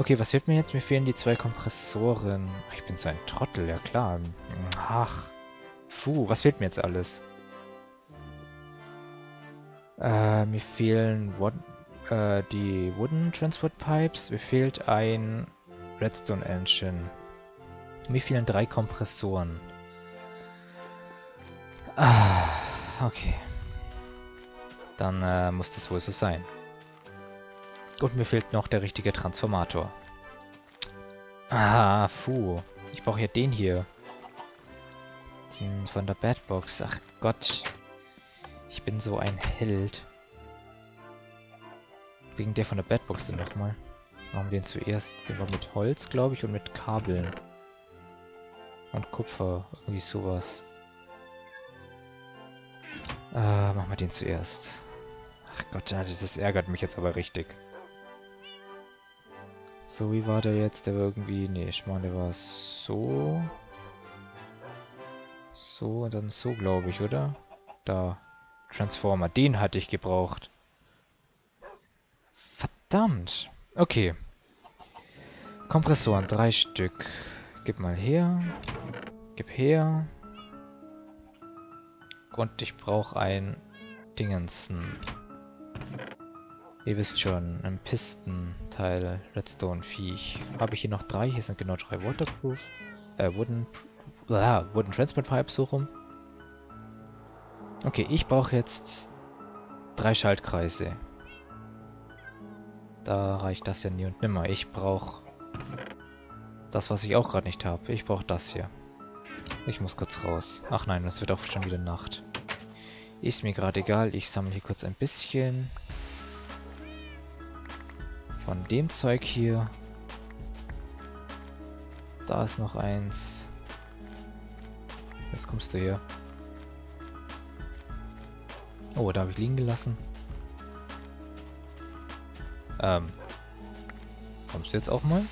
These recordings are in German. Okay, was fehlt mir jetzt? Mir fehlen die 2 Kompressoren. Ich bin so ein Trottel, ja klar. Ach. Puh, was fehlt mir jetzt alles? Mir fehlen die Wooden Transport Pipes. Mir fehlt ein Redstone Engine. Mir fehlen 3 Kompressoren. Ah, okay. Dann muss das wohl so sein. Und mir fehlt noch der richtige Transformator. Ah, puh. Ich brauche ja den hier. Den von der Badbox. Ach Gott. Ich bin so ein Held. Wegen der von der Badbox dann nochmal. Machen wir den zuerst. Den war mit Holz, glaube ich, und mit Kabeln. Und Kupfer. Irgendwie sowas. Machen wir den zuerst. Ach Gott, das ärgert mich jetzt aber richtig. So, wie war der jetzt? Der war irgendwie... Nee, ich meine, der war so... So und dann so, glaube ich, oder? Da. Transformer. Den hatte ich gebraucht. Verdammt. Okay. Kompressoren. 3 Stück. Gib mal her. Gib her. Und ich brauche ein Dingensen. Ihr wisst schon, ein Piston-Teil, Redstone-Viech. Habe ich hier noch 3? Hier sind genau 3 Waterproof. Wooden Transport Pipe, so rum. Okay, ich brauche jetzt 3 Schaltkreise. Da reicht das ja nie und nimmer. Ich brauche das, was ich auch gerade nicht habe. Ich brauche das hier. Ich muss kurz raus. Ach nein, es wird auch schon wieder Nacht. Ist mir gerade egal. Ich sammle hier kurz ein bisschen von dem Zeug hier. Da ist noch eins. Jetzt kommst du her. Oh, da habe ich liegen gelassen. Kommst du jetzt auch mal?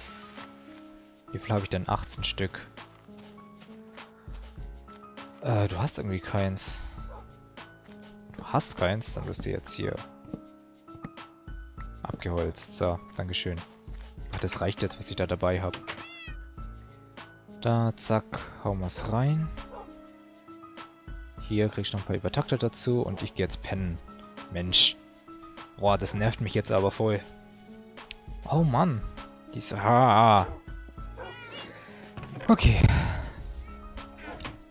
Wie viel habe ich denn? 18 Stück. Du hast irgendwie keins. Du hast keins? Dann wirst du jetzt hier abgeholzt. So, dankeschön. Ach, das reicht jetzt, was ich da dabei habe. Da, zack, hauen wir's rein. Hier krieg ich noch ein paar Übertakte dazu und ich gehe jetzt pennen. Mensch. Boah, das nervt mich jetzt aber voll. Oh Mann. Diese... Ah. Okay.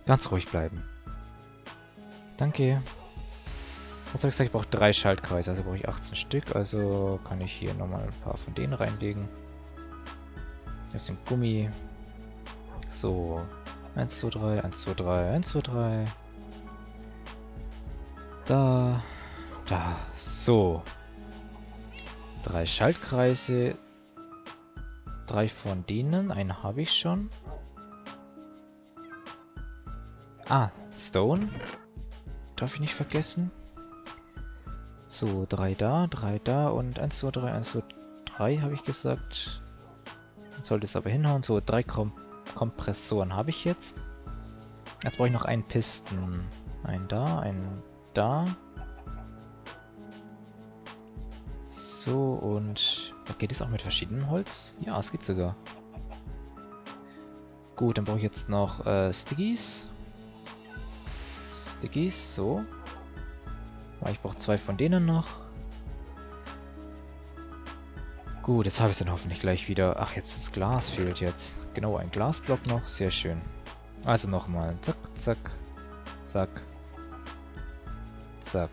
Ganz ruhig bleiben. Danke. Jetzt habe ich gesagt, ich brauche 3 Schaltkreise, also brauche ich 18 Stück, also kann ich hier nochmal ein paar von denen reinlegen. Das sind Gummi. So. 1, 2, 3, 1, 2, 3, 1, 2, 3. Da. Da. So. 3 Schaltkreise. 3 von denen. Einen habe ich schon. Ah, Stone. Darf ich nicht vergessen. So, 3 da und 1, 2, 3, 1, 2, 3 habe ich gesagt. Sollte es aber hinhauen. So, 3 Kompressoren habe ich jetzt. Jetzt brauche ich noch einen Piston. Einen da, einen da. So, und... Geht es auch mit verschiedenem Holz? Ja, es geht sogar. Gut, dann brauche ich jetzt noch Stickies. Stickies, so. Ich brauche 2 von denen noch. Gut, jetzt habe ich es dann hoffentlich gleich wieder. Ach, jetzt das Glas fehlt jetzt. Genau, ein Glasblock noch. Sehr schön. Also nochmal. Zack, zack, zack, zack.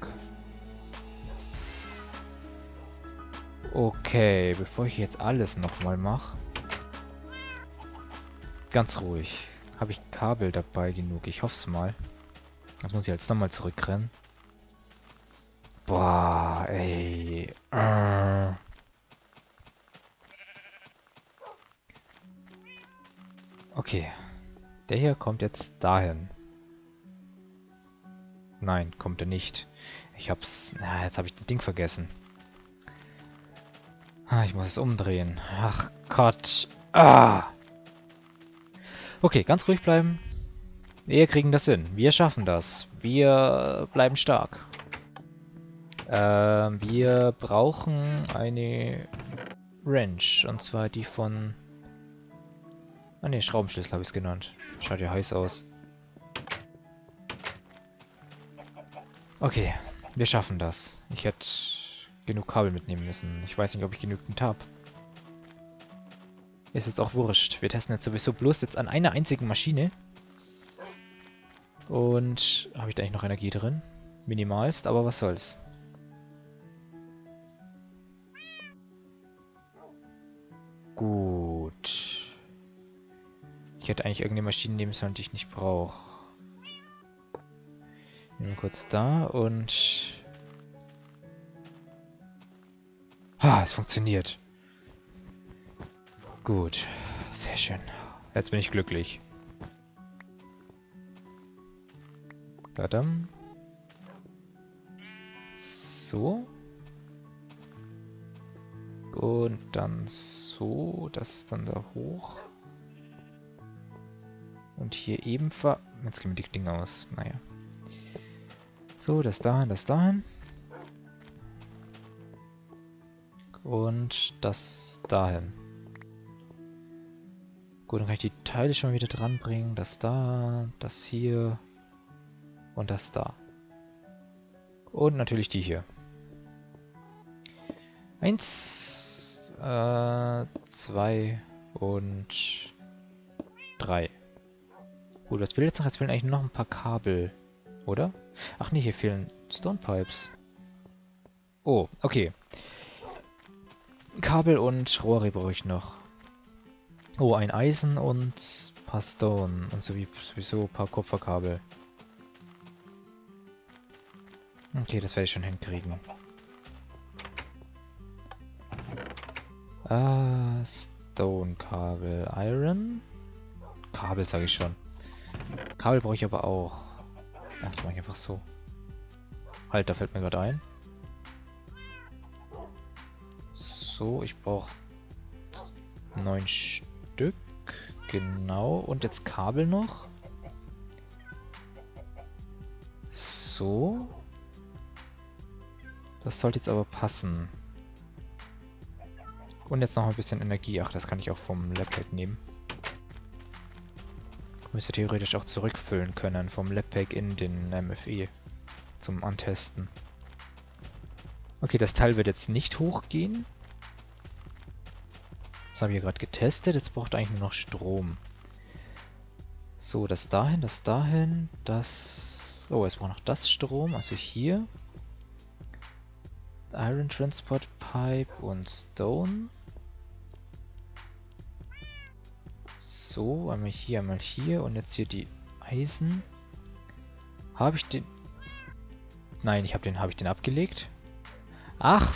Okay, bevor ich jetzt alles nochmal mache. Ganz ruhig. Habe ich Kabel dabei genug? Ich hoffe es mal. Jetzt muss ich jetzt nochmal zurückrennen. Boah, ey. Okay. Der hier kommt jetzt dahin. Nein, kommt er nicht. Ich hab's... Na, jetzt habe ich das Ding vergessen. Ah, ich muss es umdrehen. Ach Gott. Ah. Okay, ganz ruhig bleiben. Wir kriegen das hin. Wir schaffen das. Wir bleiben stark. Wir brauchen eine Wrench. Und zwar die von... Ah ne, Schraubenschlüssel habe ich es genannt. Schaut ja heiß aus. Okay, wir schaffen das. Ich hätte genug Kabel mitnehmen müssen. Ich weiß nicht, ob ich genügend habe. Ist jetzt auch wurscht. Wir testen jetzt sowieso bloß jetzt an einer einzigen Maschine. Und habe ich da eigentlich noch Energie drin? Minimalst, aber was soll's. Gut. Ich hätte eigentlich irgendeine Maschine nehmen sollen, die ich nicht brauche. Nehmen wir kurz da und... Ha, es funktioniert. Gut, sehr schön. Jetzt bin ich glücklich. Badam. So. Und dann so, das dann da hoch. Und hier ebenfalls. Jetzt gehen wir die Dinge aus. Naja. So, das dahin, das dahin. Und das dahin. Gut, dann kann ich die Teile schon wieder dran bringen. Das da, das hier und das da. Und natürlich die hier. 1, 2 und 3. Gut, was will jetzt noch? Jetzt fehlen eigentlich noch ein paar Kabel, oder? Ach nee, hier fehlen Stone Pipes. Oh, okay. Kabel und Rohre brauche ich noch. Oh, ein Eisen und ein paar Stone und sowieso ein paar Kupferkabel. Okay, das werde ich schon hinkriegen. Stone-Kabel, Iron. Kabel sage ich schon. Kabel brauche ich aber auch. Ach, das mache ich einfach so. Halt, da fällt mir gerade ein. So, ich brauche 9 Stück. Genau. Und jetzt Kabel noch. So. Das sollte jetzt aber passen. Und jetzt noch ein bisschen Energie. Ach, das kann ich auch vom LabPack nehmen. Müsste theoretisch auch zurückfüllen können vom LabPack in den MFE zum Antesten. Okay, das Teil wird jetzt nicht hochgehen. Das habe ich ja gerade getestet. Jetzt braucht eigentlich nur noch Strom. So, das dahin, das dahin, das... Oh, es braucht noch das Strom, also hier... Iron Transport Pipe und Stone. So, einmal hier und jetzt hier die Eisen. Habe ich den... Nein, habe ich den abgelegt? Ach!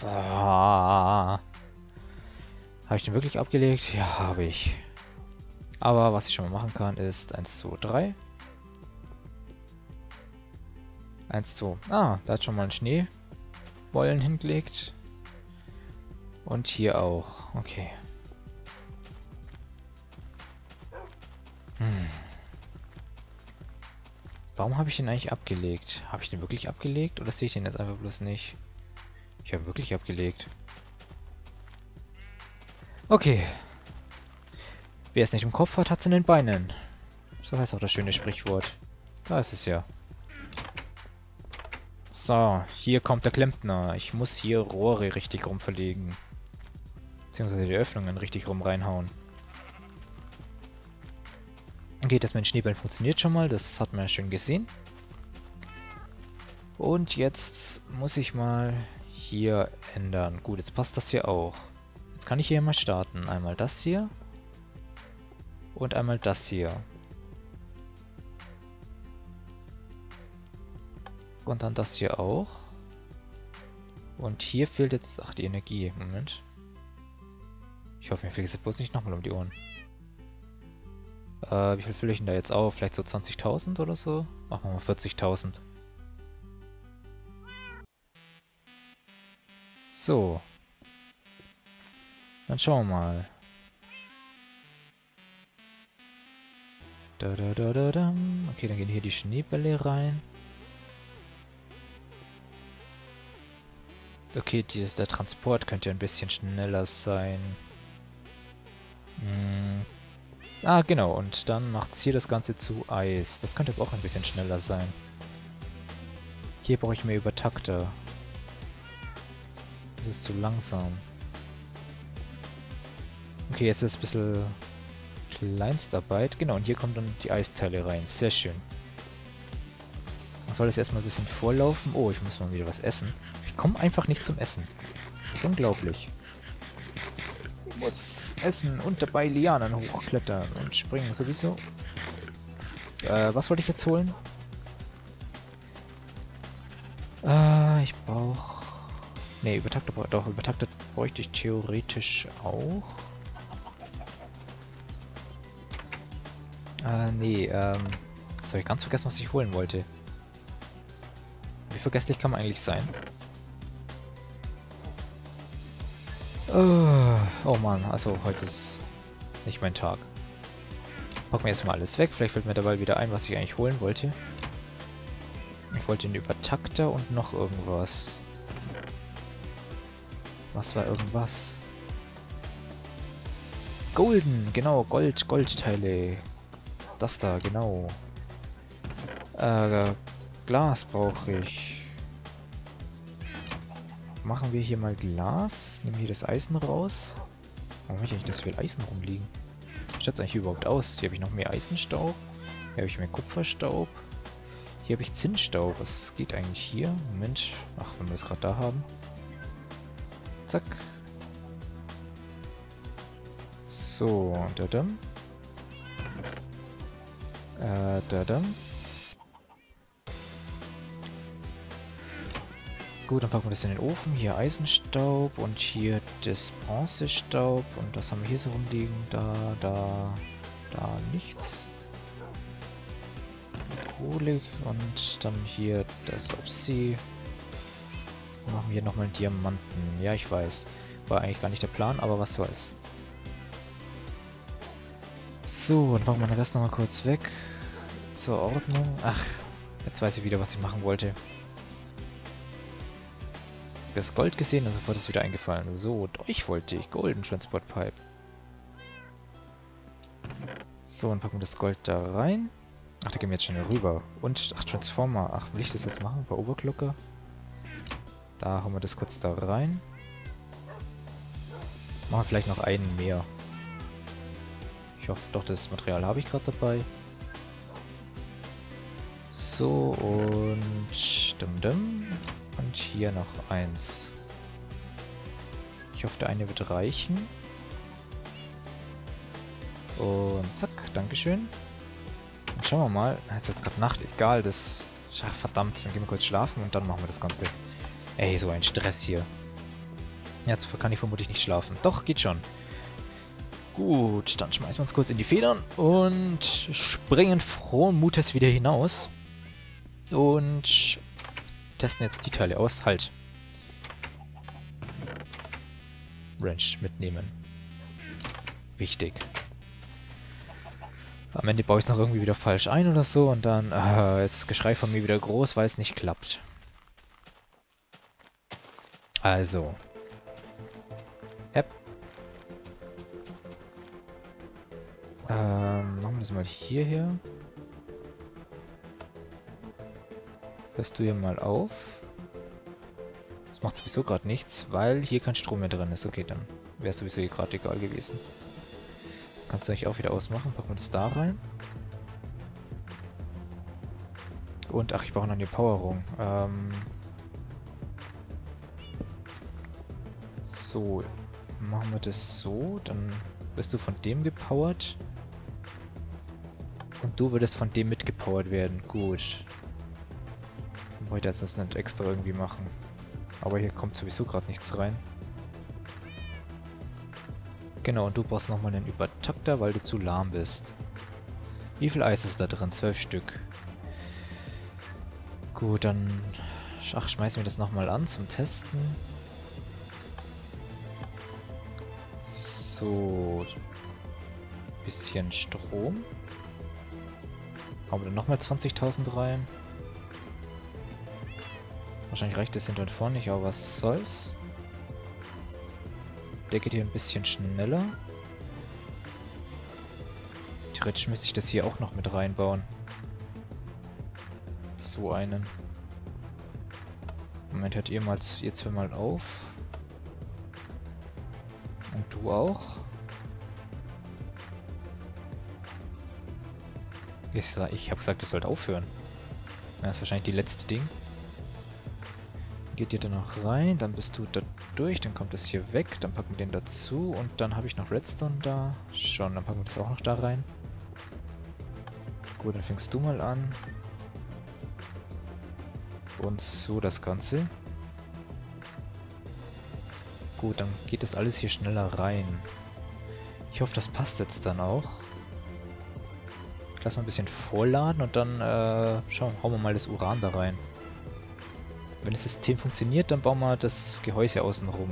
Habe ich den wirklich abgelegt? Ja, habe ich. Aber was ich schon mal machen kann ist 1, 2, 3. 1, 2. Ah, da hat schon mal ein Schnee. Wollen hingelegt. Und hier auch. Okay. Hm. Warum habe ich den eigentlich abgelegt? Habe ich den wirklich abgelegt oder sehe ich den jetzt einfach bloß nicht? Ich habe wirklich abgelegt. Okay. Wer es nicht im Kopf hat, hat es in den Beinen. So heißt auch das schöne Sprichwort. Da ist es ja. So, hier kommt der Klempner. Ich muss hier Rohre richtig rum verlegen. Beziehungsweise die Öffnungen richtig rum reinhauen. Okay, das mit den Schneebällen funktioniert schon mal. Das hat man ja schön gesehen. Und jetzt muss ich mal hier ändern. Gut, jetzt passt das hier auch. Jetzt kann ich hier mal starten. Einmal das hier. Und einmal das hier. Und dann das hier auch. Und hier fehlt jetzt... Ach, die Energie. Moment. Ich hoffe, mir fliegt es bloß nicht nochmal um die Ohren. Wie viel fülle ich denn da jetzt auf? Vielleicht so 20.000 oder so? Machen wir mal 40.000. So. Dann schauen wir mal. Okay, dann gehen hier die Schneebälle rein. Okay, der Transport könnte ein bisschen schneller sein. Ah, genau. Und dann macht's hier das Ganze zu Eis. Das könnte aber auch ein bisschen schneller sein. Hier brauche ich mehr Übertakter. Das ist zu langsam. Okay, jetzt ist ein bisschen Kleinstarbeit. Genau, und hier kommen dann die Eisteile rein. Sehr schön. Dann soll es erstmal ein bisschen vorlaufen. Oh, ich muss mal wieder was essen. Ich komme einfach nicht zum Essen. Das ist unglaublich. Ich muss essen und dabei Lianen hochklettern und springen sowieso. Was wollte ich jetzt holen? Ich brauche... Ne, Übertakter brauche ich doch. Übertakter bräuchte ich theoretisch auch. Jetzt habe ich ganz vergessen, was ich holen wollte. Wie vergesslich kann man eigentlich sein? Oh Mann, also heute ist nicht mein Tag. Packen wir erstmal alles weg. Vielleicht fällt mir dabei wieder ein, was ich eigentlich holen wollte. Ich wollte den Übertakter und noch irgendwas. Was war irgendwas? Golden, genau, Goldteile. Das da, genau. Glas brauche ich. Machen wir hier mal Glas. Nehmen hier das Eisen raus. Warum habe ich das viel Eisen rumliegen? Wie schaut es eigentlich überhaupt aus? Hier habe ich noch mehr Eisenstaub. Hier habe ich mehr Kupferstaub. Hier habe ich Zinnstaub. Was geht eigentlich hier? Moment. Ach, wenn wir es gerade da haben. Zack. So, dadam. Dadam. Gut, dann packen wir das in den Ofen. Hier Eisenstaub und hier das Bronzestaub. Und was haben wir hier so rumliegen? Da nichts. Kohle und dann hier das Obsi. Wir machen hier nochmal Diamanten. Ja, ich weiß. War eigentlich gar nicht der Plan, aber was soll's. So, dann machen wir den Rest nochmal kurz weg. Zur Ordnung. Ach, jetzt weiß ich wieder, was ich machen wollte. Das Gold gesehen und sofort ist wieder eingefallen. So, euch wollte ich. Golden Transport Pipe. So, dann packen wir das Gold da rein. Ach, da gehen wir jetzt schnell rüber. Und, ach, Transformer. Ach, will ich das jetzt machen? Bei Oberglucker. Da haben wir das kurz da rein. Machen wir vielleicht noch einen mehr. Ich hoffe doch, das Material habe ich gerade dabei. So, und... Dum-dum. Und hier noch eins. Ich hoffe, der eine wird reichen. Und zack, dankeschön. Dann schauen wir mal. Jetzt wird es gerade Nacht, egal, das... Ach, verdammt, dann gehen wir kurz schlafen und dann machen wir das Ganze. Ey, so ein Stress hier. Jetzt kann ich vermutlich nicht schlafen. Doch, geht schon. Gut, dann schmeißen wir uns kurz in die Federn und springen frohen Mutes wieder hinaus. Und... testen jetzt die Teile aus. Halt. Wrench mitnehmen. Wichtig. Am Ende baue ich es noch irgendwie wieder falsch ein oder so und dann ist das Geschrei von mir wieder groß, weil es nicht klappt. Also. App. Machen wir das mal hierher. Hörst du hier mal auf. Das macht sowieso gerade nichts, weil hier kein Strom mehr drin ist. Okay, dann wäre sowieso hier gerade egal gewesen. Kannst du eigentlich auch wieder ausmachen. Packen wir uns da rein. Und, ach, ich brauche noch eine Powerung. So, machen wir das so. Dann wirst du von dem gepowert. Und du würdest von dem mitgepowert werden. Gut. Wollte jetzt das nicht extra irgendwie machen. Aber hier kommt sowieso gerade nichts rein. Genau, und du brauchst nochmal einen Übertakter, weil du zu lahm bist. Wie viel Eis ist da drin? 12 Stück. Gut, dann... Ach, schmeißen wir das nochmal an zum Testen. So. Bisschen Strom. Haben wir dann nochmal 20.000 rein. Wahrscheinlich reicht das hinten und vorne nicht, aber was soll's. Der geht hier ein bisschen schneller. Theoretisch müsste ich das hier auch noch mit reinbauen. So einen. Moment, hört ihr mal jetzt mal auf. Und du auch. Ich habe gesagt, ihr sollt aufhören. Das ist wahrscheinlich die letzte Ding. Geht ihr da noch rein, dann bist du da durch, dann kommt das hier weg, dann packen wir den dazu und dann habe ich noch Redstone da. Schon, dann packen wir das auch noch da rein. Gut, dann fängst du mal an. Und so das Ganze. Gut, dann geht das alles hier schneller rein. Ich hoffe, das passt jetzt dann auch. Ich lasse mal ein bisschen vorladen und dann hauen wir mal das Uran da rein. Wenn das System funktioniert, dann bauen wir das Gehäuse außen rum.